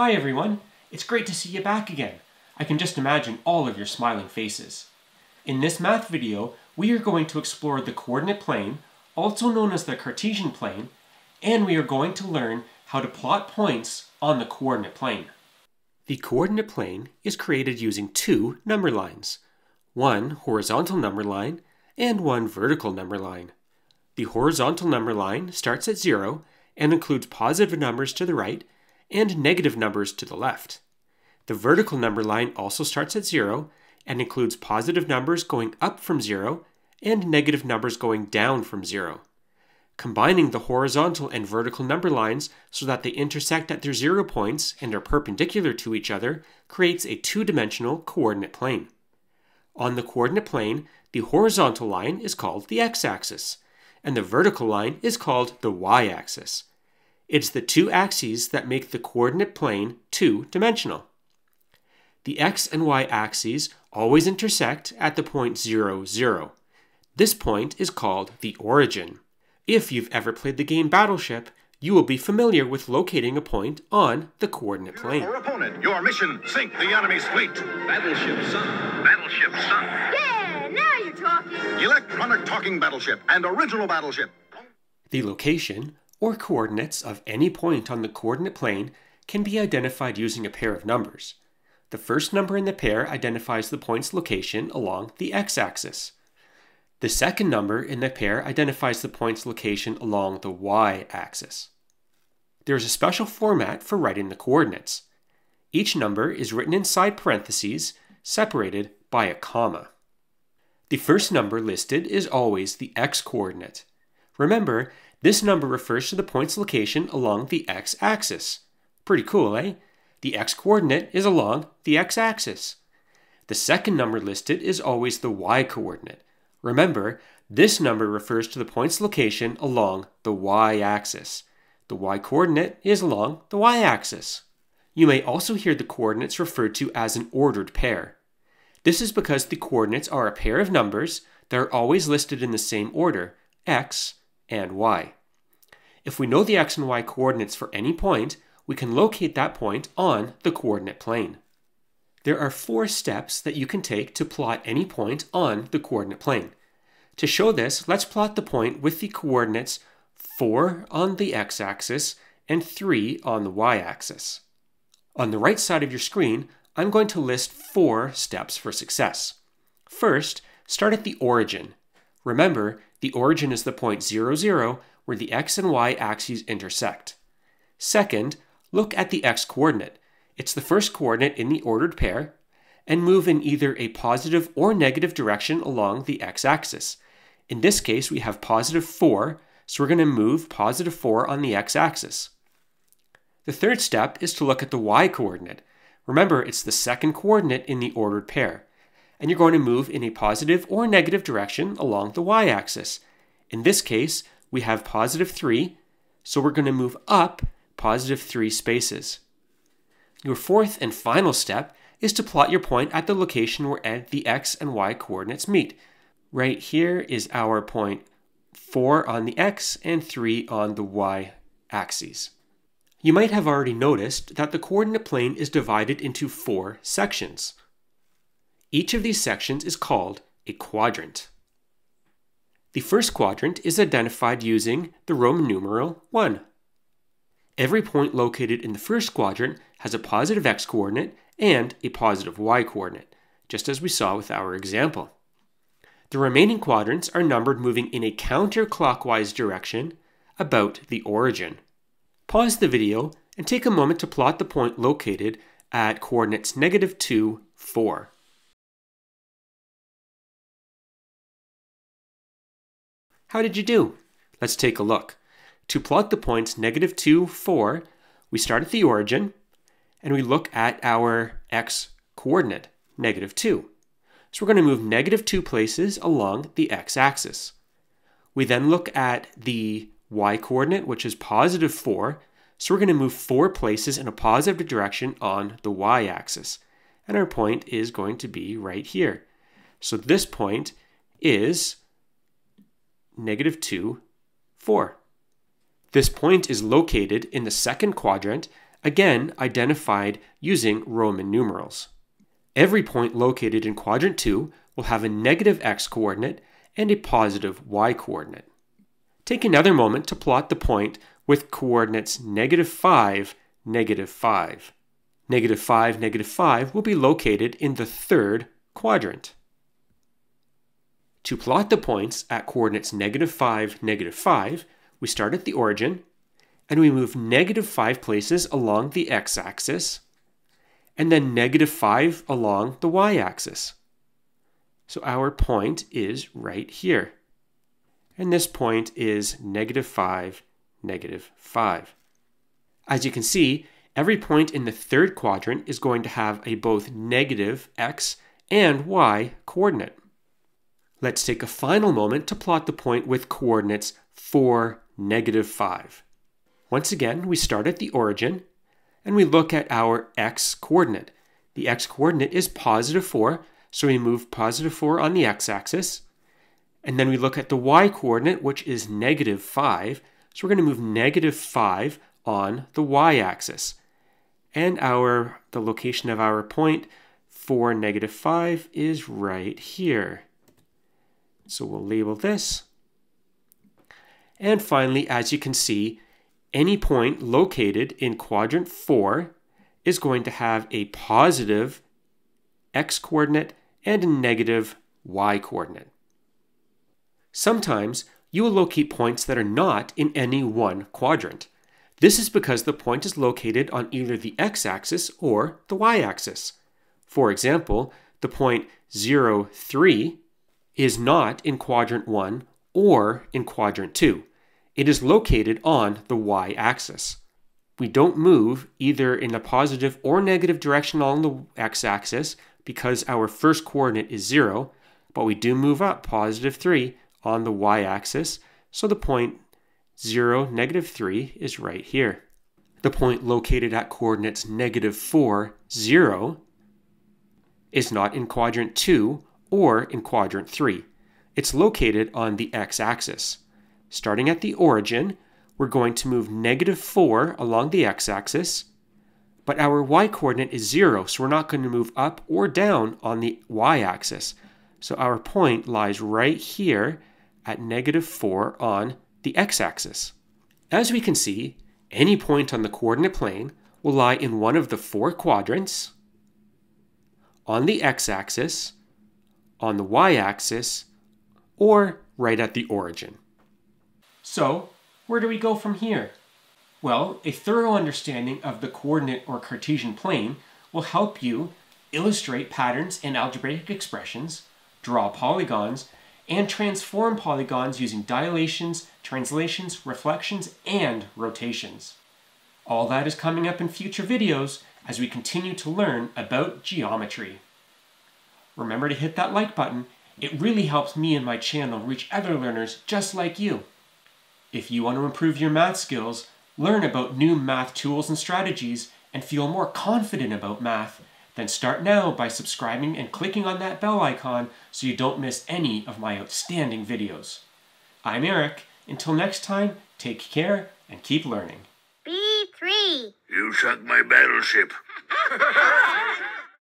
Hi everyone, it's great to see you back again. I can just imagine all of your smiling faces. In this math video, we are going to explore the coordinate plane, also known as the Cartesian plane, and we are going to learn how to plot points on the coordinate plane. The coordinate plane is created using two number lines, one horizontal number line and one vertical number line. The horizontal number line starts at 0 and includes positive numbers to the right and negative numbers to the left. The vertical number line also starts at 0 and includes positive numbers going up from 0 and negative numbers going down from 0. Combining the horizontal and vertical number lines so that they intersect at their 0 points and are perpendicular to each other creates a two-dimensional coordinate plane. On the coordinate plane, the horizontal line is called the x-axis, and the vertical line is called the y-axis. It's the two axes that make the coordinate plane two-dimensional. The x and y axes always intersect at the point 0, 0. This point is called the origin. If you've ever played the game Battleship, you will be familiar with locating a point on the coordinate plane. Your opponent, your mission, sink the enemy's fleet. Battleship sunk. Battleship sunk. Yeah, now you're talking. Electronic talking battleship and original battleship. The location, or coordinates, of any point on the coordinate plane can be identified using a pair of numbers. The first number in the pair identifies the point's location along the x-axis. The second number in the pair identifies the point's location along the y-axis. There is a special format for writing the coordinates. Each number is written inside parentheses, separated by a comma. The first number listed is always the x-coordinate. Remember, this number refers to the point's location along the x-axis. Pretty cool, eh? The x-coordinate is along the x-axis. The second number listed is always the y-coordinate. Remember, this number refers to the point's location along the y-axis. The y-coordinate is along the y-axis. You may also hear the coordinates referred to as an ordered pair. This is because the coordinates are a pair of numbers that are always listed in the same order, x and y. If we know the x and y coordinates for any point, we can locate that point on the coordinate plane. There are four steps that you can take to plot any point on the coordinate plane. To show this, let's plot the point with the coordinates 4 on the x-axis and 3 on the y-axis. On the right side of your screen, I'm going to list 4 steps for success. First, start at the origin. Remember, the origin is the point 0, 0, where the x and y axes intersect. Second, look at the x-coordinate. It's the first coordinate in the ordered pair, and move in either a positive or negative direction along the x-axis. In this case, we have positive 4, so we're going to move positive 4 on the x-axis. The third step is to look at the y-coordinate. Remember, it's the second coordinate in the ordered pair, and you're going to move in a positive or negative direction along the y-axis. In this case, we have positive 3, so we're going to move up positive 3 spaces. Your fourth and final step is to plot your point at the location where the x and y coordinates meet. Right here is our point 4 on the x and 3 on the y axes. You might have already noticed that the coordinate plane is divided into 4 sections. Each of these sections is called a quadrant. The first quadrant is identified using the Roman numeral 1. Every point located in the first quadrant has a positive x-coordinate and a positive y-coordinate, just as we saw with our example. The remaining quadrants are numbered moving in a counterclockwise direction about the origin. Pause the video and take a moment to plot the point located at coordinates -2, 4. How did you do? Let's take a look. To plot the points -2, 4, we start at the origin, and we look at our x-coordinate, -2. So we're going to move -2 places along the x-axis. We then look at the y-coordinate, which is positive 4, so we're going to move 4 places in a positive direction on the y-axis. And our point is going to be right here. So this point is -2, 4. This point is located in the second quadrant again identified using Roman numerals. Every point located in quadrant 2 will have a negative x-coordinate and a positive y-coordinate. Take another moment to plot the point with coordinates negative 5, negative 5. Negative 5, negative 5 will be located in the third quadrant. To plot the points at coordinates negative 5, negative 5, we start at the origin, and we move negative 5 places along the x-axis, and then negative 5 along the y-axis. So our point is right here. And this point is negative 5, negative 5. As you can see, every point in the third quadrant is going to have a both negative x and y coordinate. Let's take a final moment to plot the point with coordinates 4, negative 5. Once again, we start at the origin, and we look at our x-coordinate. The x-coordinate is positive 4, so we move positive 4 on the x-axis. And then we look at the y-coordinate, which is negative 5, so we're going to move negative 5 on the y-axis. And the location of our point, 4, negative 5, is right here. So we'll label this. And finally, as you can see, any point located in quadrant 4 is going to have a positive x-coordinate and a negative y-coordinate. Sometimes you will locate points that are not in any one quadrant. This is because the point is located on either the x-axis or the y-axis. For example, the point 0, 3 is not in quadrant 1 or in quadrant 2. It is located on the y-axis. We don't move either in the positive or negative direction along the x-axis because our first coordinate is 0, but we do move up positive 3 on the y-axis, so the point 0, negative 3 is right here. The point located at coordinates negative 4, 0 is not in quadrant 2 or in quadrant 3. It's located on the x-axis. Starting at the origin, we're going to move negative 4 along the x-axis, but our y-coordinate is 0, so we're not going to move up or down on the y-axis. So our point lies right here at negative 4 on the x-axis. As we can see, any point on the coordinate plane will lie in one of the four quadrants, on the x-axis, on the y-axis, or right at the origin. So, where do we go from here? Well, a thorough understanding of the coordinate or Cartesian plane will help you illustrate patterns in algebraic expressions, draw polygons, and transform polygons using dilations, translations, reflections, and rotations. All that is coming up in future videos as we continue to learn about geometry. Remember to hit that like button. It really helps me and my channel reach other learners just like you. If you want to improve your math skills, learn about new math tools and strategies, and feel more confident about math, then start now by subscribing and clicking on that bell icon so you don't miss any of my outstanding videos. I'm Eric. Until next time, take care and keep learning. B3! You sunk my battleship.